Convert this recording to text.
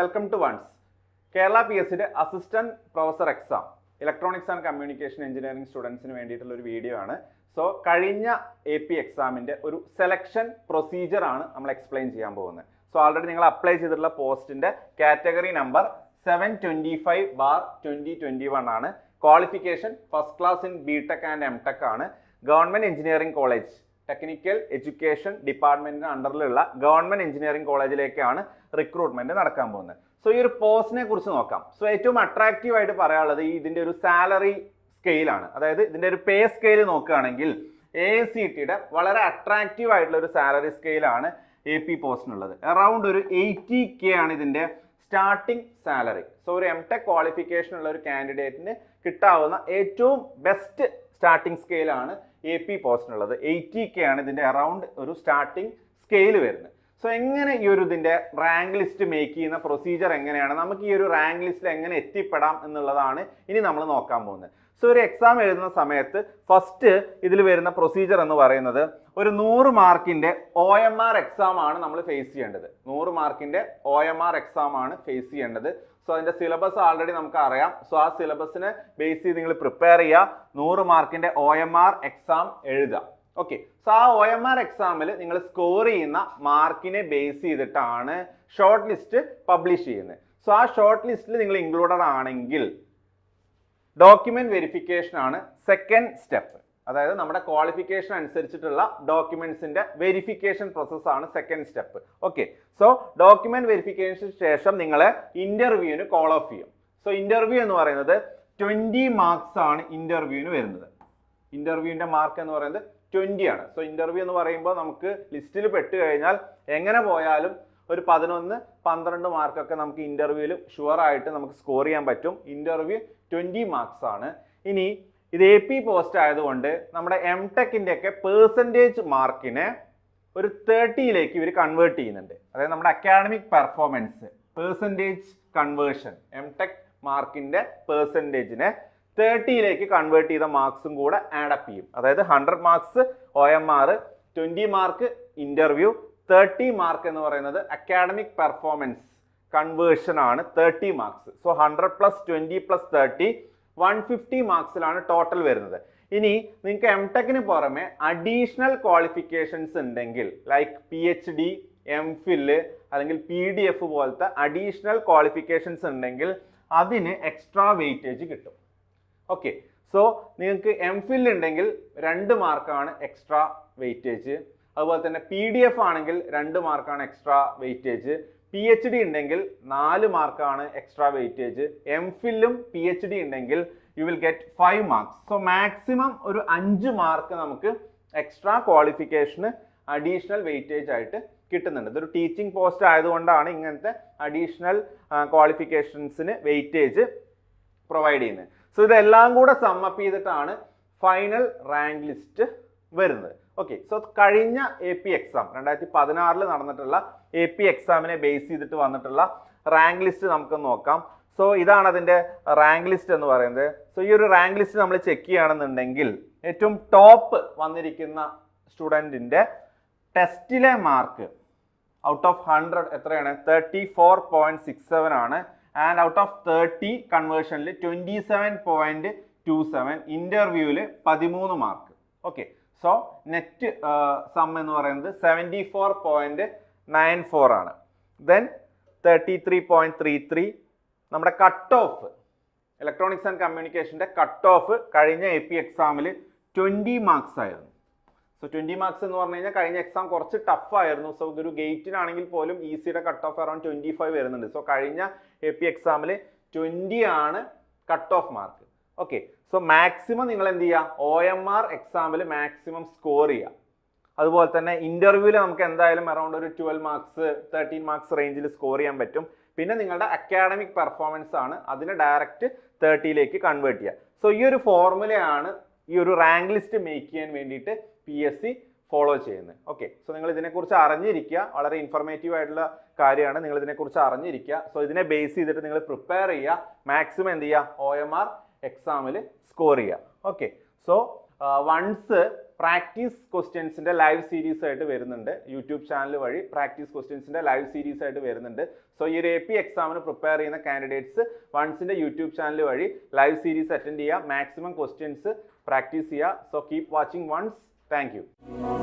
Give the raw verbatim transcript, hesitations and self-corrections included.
Welcome to once Kerala P S C Assistant Professor Exam Electronics and Communication Engineering Students in വേണ്ടിയിട്ടുള്ള ഒരു video ആണ്. So കഴിഞ്ഞ A P എക്സാമിന്റെ ഒരു selection procedure ആണ് നമ്മൾ എക്സ്പ്ലെയിൻ ചെയ്യാൻ പോകുന്നത്. സോ ഓൾറെഡി നിങ്ങൾ അപ്ലൈ ചെയ്തിട്ടുള്ള പോസ്റ്റിന്റെ category number seven twenty-five bar twenty twenty-one ആണ്. Qualification first class in B.Tech and M.Tech ആണ്. Government engineering college technical education ഡിപ്പാർട്ട്മെന്റിന്റെ അണ്ടറിലുള്ള ഗവൺമെന്റ് എഞ്ചിനീയറിംഗ് കോളേജിലേക്കാണ് റിക്രൂട്ട്മെന്റ് നടക്കാൻ പോകുന്നത്. സോ ഈ ഒരു പോസ്റ്റിനെ കുറിച്ച് നോക്കാം. സോ ഏറ്റവും അട്രാക്റ്റീവ് ആയിട്ട് പറയാനുള്ളത് ഈ ഇതിന്റെ ഒരു സാലറി സ്കെയിലാണ്. അതായത് ഇതിന്റെ ഒരു പേ സ്കെയിൽ നോക്കുകയാണെങ്കിൽ A C T യുടെ വളരെ അട്രാക്റ്റീവ് ആയിട്ടുള്ള ഒരു സാലറി സ്കെയിലാണ് A P പോസ്റ്റിനുള്ളത്. അറൌണ്ട് ഒരു എയ്റ്റി കെ ആണ് ഇതിന്റെ സ്റ്റാർട്ടിംഗ് സാലറി. സോ ഒരു M.Tech ക്വാളിഫിക്കേഷൻ ഉള്ള ഒരു കാൻഡിഡേറ്റിന് കിട്ടാവുന്ന ഏറ്റവും ബെസ്റ്റ് സ്റ്റാർട്ടിംഗ് സ്കെയിലാണ് A P പോസ്റ്റിനുള്ളത്. എയ്റ്റി കെ ആണ് ഇതിൻ്റെ അറൗണ്ട് ഒരു സ്റ്റാർട്ടിംഗ് സ്കെയിൽ വരുന്നത്. സോ എങ്ങനെ ഈ ഒരു ഇതിൻ്റെ റാങ്ക് ലിസ്റ്റ് മേക്ക് ചെയ്യുന്ന പ്രൊസീജിയർ എങ്ങനെയാണ്, നമുക്ക് ഈ ഒരു റാങ്ക് ലിസ്റ്റിൽ എങ്ങനെ എത്തിപ്പെടാം എന്നുള്ളതാണ് ഇനി നമ്മൾ നോക്കാൻ പോകുന്നത്. സോ ഒരു എക്സാം എഴുതുന്ന സമയത്ത് ഫസ്റ്റ് ഇതിൽ വരുന്ന പ്രൊസീജിയർ എന്ന് പറയുന്നത് ഒരു നൂറ് മാർക്കിൻ്റെ ഒ എം ആർ എക്സാം ആണ് നമ്മൾ ഫേസ് ചെയ്യേണ്ടത്. നൂറ് മാർക്കിൻ്റെ ഒ എം ആർ എക്സാം ആണ് ഫേസ് ചെയ്യേണ്ടത്. സോ അതിൻ്റെ സിലബസ് ആൾറെഡി നമുക്ക് അറിയാം. സോ ആ സിലബസിനെ ബേസ് ചെയ്ത് നിങ്ങൾ പ്രിപ്പയർ ചെയ്യുക. നൂറ് മാർക്കിൻ്റെ ഒ എം ആർ എക്സാം എഴുതുക. ഓക്കെ. സോ ആ ഒ എം ആർ എക്സാമിൽ നിങ്ങൾ സ്കോർ ചെയ്യുന്ന മാർക്കിനെ ബേസ് ചെയ്തിട്ടാണ് ഷോർട്ട് ലിസ്റ്റ് പബ്ലിഷ് ചെയ്യുന്നത്. സോ ആ ഷോർട്ട് ലിസ്റ്റിൽ നിങ്ങൾ ഇൻക്ലൂഡഡ് ആണെങ്കിൽ ഡോക്യുമെന്റ് വെരിഫിക്കേഷൻ ആണ് സെക്കൻഡ് സ്റ്റെപ്പ്. അതായത് നമ്മുടെ ക്വാളിഫിക്കേഷൻ അനുസരിച്ചിട്ടുള്ള ഡോക്യുമെന്റ്സിന്റെ വെരിഫിക്കേഷൻ പ്രോസസ്സാണ് second step. Okay. So document വെരിഫിക്കേഷന് ശേഷം നിങ്ങൾ ഇന്റർവ്യൂവിന് കോൾ ഓഫ് ചെയ്യും. സോ ഇന്റർവ്യൂ എന്ന് പറയുന്നത് ട്വന്റി മാർക്സ് ആണ് ഇന്റർവ്യൂവിന് വരുന്നത്. ഇന്റർവ്യൂവിന്റെ മാർക്ക് എന്ന് പറയുന്നത് ട്വന്റി ആണ്. സോ ഇന്റർവ്യൂ എന്ന് പറയുമ്പോൾ നമുക്ക് ലിസ്റ്റിൽ പെട്ട് കഴിഞ്ഞാൽ എങ്ങനെ പോയാലും ഒരു പതിനൊന്ന് പന്ത്രണ്ട് മാർക്കൊക്കെ നമുക്ക് ഇന്റർവ്യൂവിൽ ഷുവർ ആയിട്ട് നമുക്ക് സ്കോർ ചെയ്യാൻ പറ്റും. ഇന്റർവ്യൂ ട്വന്റി മാർക്സ് ആണ്. ഇനി ഇത് എ പി പോസ്റ്റ് ആയതുകൊണ്ട് നമ്മുടെ എം ടെക്കിൻ്റെ ഒക്കെ പേഴ്സൻറ്റേജ് മാർക്കിനെ ഒരു തേർട്ടിയിലേക്ക് ഇവർ കൺവേർട്ട് ചെയ്യുന്നുണ്ട്. അതായത് നമ്മുടെ academic performance percentage conversion M tech മാർക്കിൻ്റെ പേഴ്സൻറ്റേജിനെ തേർട്ടിയിലേക്ക് കൺവേർട്ട് ചെയ്ത മാർക്സും കൂടെ ആഡപ്പ് ചെയ്യും. അതായത് hundred marks O M R, twenty mark interview, thirty mark എന്ന് പറയുന്നത് അക്കാഡമിക് പെർഫോമൻസ് കൺവേർഷൻ ആണ്. Thirty marks. So hundred plus twenty plus thirty one fifty മാർക്സിലാണ് ടോട്ടൽ വരുന്നത്. ഇനി നിങ്ങൾക്ക് എം ടെക്കിന് പുറമെ അഡീഷണൽ ക്വാളിഫിക്കേഷൻസ് ഉണ്ടെങ്കിൽ like P H D, M phil അല്ലെങ്കിൽ പി ഡി എഫ് പോലത്തെ അഡീഷണൽ ക്വാളിഫിക്കേഷൻസ് ഉണ്ടെങ്കിൽ അതിന് എക്സ്ട്രാ വെയിറ്റേജ് കിട്ടും. ഓക്കെ. സോ നിങ്ങൾക്ക് എം ഫിൽ ഉണ്ടെങ്കിൽ രണ്ട് മാർക്കാണ് എക്സ്ട്രാ വെയിറ്റേജ്. അതുപോലെ തന്നെ പി ഡി എഫ് ആണെങ്കിൽ രണ്ട് മാർക്കാണ് extra weightage. P H D ഉണ്ടെങ്കിൽ നാല് മാർക്കാണ് എക്സ്ട്രാ വെയിറ്റേജ്. എം ഫില്ലും പി എച്ച് ഡി ഉണ്ടെങ്കിൽ you will get five marks. So maximum ഒരു അഞ്ച് മാർക്ക് നമുക്ക് എക്സ്ട്രാ ക്വാളിഫിക്കേഷന് അഡീഷണൽ വെയിറ്റേജ് ആയിട്ട് കിട്ടുന്നുണ്ട്. ഇതൊരു ടീച്ചിങ് പോസ്റ്റ് ആയതുകൊണ്ടാണ് ഇങ്ങനത്തെ അഡീഷണൽ ക്വാളിഫിക്കേഷൻസിന് വെയിറ്റേജ് പ്രൊവൈഡ് ചെയ്യുന്നത്. സോ ഇതെല്ലാം കൂടെ സമ്മപ്പ് ചെയ്തിട്ടാണ് ഫൈനൽ റാങ്ക് ലിസ്റ്റ് വരുന്നത്. ഓക്കെ. സോ കഴിഞ്ഞ എ പി എക്സാം രണ്ടായിരത്തി പതിനാറിൽ നടന്നിട്ടുള്ള എ പി എക്സാമിനെ ബേസ് ചെയ്തിട്ട് വന്നിട്ടുള്ള റാങ്ക് ലിസ്റ്റ് നമുക്ക് നോക്കാം. സോ ഇതാണ് അതിൻ്റെ റാങ്ക് ലിസ്റ്റ് എന്ന് പറയുന്നത്. സോ ഈ ഒരു റാങ്ക് ലിസ്റ്റ് നമ്മൾ ചെക്ക് ചെയ്യുകയാണെന്നുണ്ടെങ്കിൽ ഏറ്റവും ടോപ്പ് വന്നിരിക്കുന്ന സ്റ്റുഡൻറ്റിൻ്റെ ടെസ്റ്റിലെ മാർക്ക് ഔട്ട് ഓഫ് ഹൺഡ്രഡ് എത്രയാണ്? Thirty four point six seven ആണ്. ആൻഡ് ഔട്ട് ഓഫ് തേർട്ടി കൺവേർഷനിൽ twenty seven point two seven, ഇൻ്റർവ്യൂവിൽ പതിമൂന്ന് mark. Okay. So net sum എന്ന് പറയുന്നത് seventy four point nine four ആണ്. Then thirty three point three three നമ്മുടെ cut off electronics and കമ്മ്യൂണിക്കേഷൻ്റെ cut off കഴിഞ്ഞ A P എക്സാമിൽ ട്വൻറ്റി മാർക്സ് ആയിരുന്നു. സോ ട്വൻറ്റി മാർക്സ് എന്ന് പറഞ്ഞു കഴിഞ്ഞാൽ കഴിഞ്ഞ എക്സാം കുറച്ച് ടഫായിരുന്നു. സോ ഒരു ഗേറ്റിനാണെങ്കിൽ പോലും ഈസിയുടെ cut off around twenty five വരുന്നുണ്ട്. സോ കഴിഞ്ഞ എ പി എക്സാമിൽ ട്വൻറ്റി ആണ് cut off mark. Okay. So maximum നിങ്ങൾ എന്ത് ചെയ്യുക? ഒ എം ആർ എക്സാമിൽ മാക്സിമം സ്കോർ ചെയ്യുക. അതുപോലെ തന്നെ ഇൻ്റർവ്യൂവിൽ നമുക്ക് എന്തായാലും അറൌണ്ട് ഒരു ട്വൽവ് മാർക്സ് തേർട്ടീൻ മാർക്സ് റേഞ്ചിൽ സ്കോർ ചെയ്യാൻ പറ്റും. പിന്നെ നിങ്ങളുടെ അക്കാഡമിക് പെർഫോമൻസ് ആണ്, അതിനെ ഡയറക്റ്റ് തേർട്ടിയിലേക്ക് കൺവേർട്ട് ചെയ്യുക. സോ ഈ ഒരു ഫോർമുലയാണ് ഈ ഒരു റാങ്ക് ലിസ്റ്റ് മേക്ക് ചെയ്യാൻ വേണ്ടിയിട്ട് പി എസ് സി ഫോളോ ചെയ്യുന്നത്. ഓക്കെ. സോ നിങ്ങൾ ഇതിനെക്കുറിച്ച് അറിഞ്ഞിരിക്കുക. വളരെ ഇൻഫർമേറ്റീവ് ആയിട്ടുള്ള കാര്യമാണ്. നിങ്ങൾ ഇതിനെക്കുറിച്ച് അറിഞ്ഞിരിക്കുക. സോ ഇതിനെ ബേസ് ചെയ്തിട്ട് നിങ്ങൾ പ്രിപ്പയർ ചെയ്യുക. മാക്സിമം എന്ത് ചെയ്യുക? ഒ എം ആർ എക്സാമിൽ സ്കോർ ചെയ്യുക. Okay. So once practice questions in the live series at YouTube channel practice questions in the live series. So your A P exam prepare in the candidates once in the YouTube channel live series attend maximum questions practice. So keep watching once. Thank you.